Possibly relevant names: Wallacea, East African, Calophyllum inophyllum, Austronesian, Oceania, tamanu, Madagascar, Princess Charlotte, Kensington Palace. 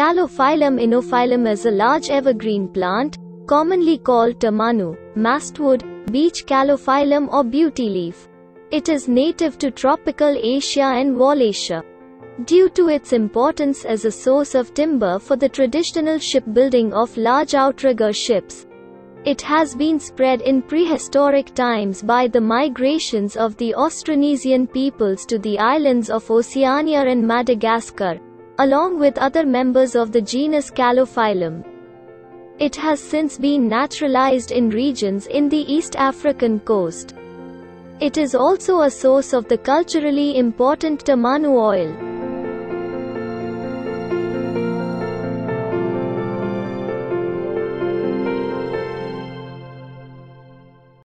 Calophyllum inophyllum is a large evergreen plant, commonly called tamanu, mastwood, beach calophyllum or beauty leaf. It is native to tropical Asia and Wallacea. Due to its importance as a source of timber for the traditional shipbuilding of large outrigger ships, it has been spread in prehistoric times by the migrations of the Austronesian peoples to the islands of Oceania and Madagascar, along with other members of the genus Calophyllum. It has since been naturalized in regions in the East African coast. It is also a source of the culturally important tamanu oil.